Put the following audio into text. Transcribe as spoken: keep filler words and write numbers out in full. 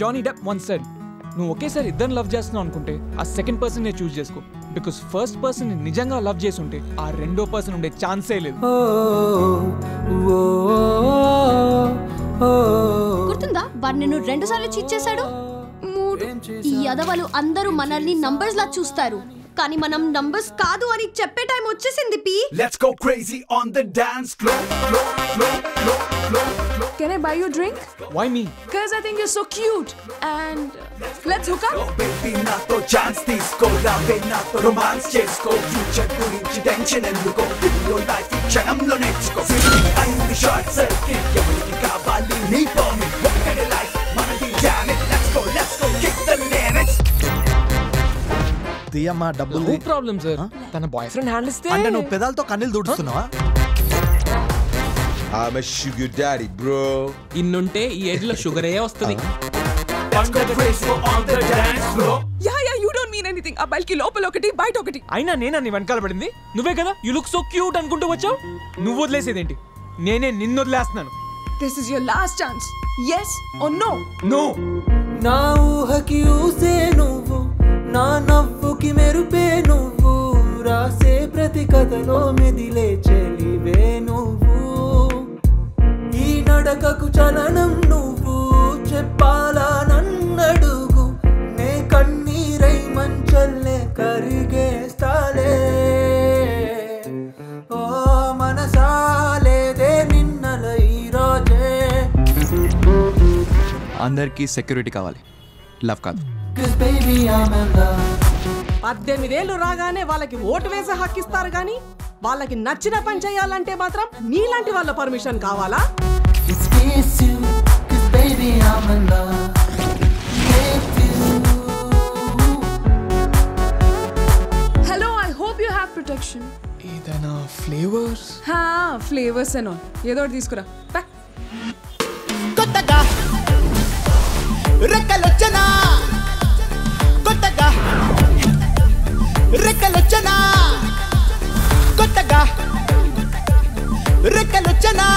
Johnny Depp once said, "Nuvvu okesari iddarni love chestunnavu anukunte aa second person ne choose chesko, because first person ni nijanga love chesunte aa rendo person unde chance e ledu." గుర్తుందా వాడు నిన్ను రెండు సార్లు cheat చేశాడు. మూడు ఈ యదవలు అందరూ మనల్ని నంబర్స్ లా చూస్తారు, కానీ మనం నంబర్స్ కాదు అని చెప్పే టైం వచ్చేసింది. పి let's go crazy on the dance floor floor floor floor floor. Can I buy you drink? Why me? Cuz I think you're so cute and uh, let's hook up. Baby na to chance isko lave na to romance isko future gurinchi tension enduko your life chanam lo netchko I am the short circuit yaviki kavali nee poni okade life manadi jam it. Let's go let's go kick the lyrics. దియమా డబ్బులు no problem sir, తన boy friend handle చేస్తే అంటే నువ్వు పెదాలతో కన్నీలు తుడుస్తున్నావా? I'm a sugar daddy bro. ఇన్నుంటే ఈ age లో sugar ఏ వస్తది. Yeah yeah you don't mean anything. ఆ బల్కి లోపల ఒకటి బయట ఒకటి. అయినా నేనా నీ వెనకాల పడింది? నువ్వే కదా యు లుక్ సో క్యూట్ అనుకుంటూ వచ్చావు. నువ్వు వదిలేసేదేంటి? నేనే నిన్ను వదిలేస్తున్నాను. This is your last chance. Yes or no? No. నా ఊహకి ఊసే నువ్వు నా నవ్వుకి మెరుపే నువ్వు రాసే ప్రతి కథలో మెదిలే చెలివే నువ్వు ఈ నడకకు చలనం నువ్వు చెప్పాలా నన్నడుగు నే కన్నీరై మంచల్లే కరిగేస్తాలే ఓ మనసాలేదే నిన్నల ఈ రోజే. అందరికీ సెక్యూరిటీ కావాలి, లవ్ కాదు. పద్దెనిమిదేళ్ళు రాగానే వాళ్ళకి ఓటు వేసే హక్కు ఇస్తారు, కానీ వాళ్ళకి నచ్చిన పని చేయాలంటే మాత్రం నీలాంటి వాళ్ళ పర్మిషన్ కావాలా? Hello, I hope you have protection. ఏదైనా ఫ్లేవర్స్? హా, ఫ్లేవర్స్ ఏనో ఏదో తీసుకురా. కొత్తగా రెక్కలొచ్చనా కొత్తగా రెక్కలొచ్చనా కొత్తగా రెక్కలొచ్చనా.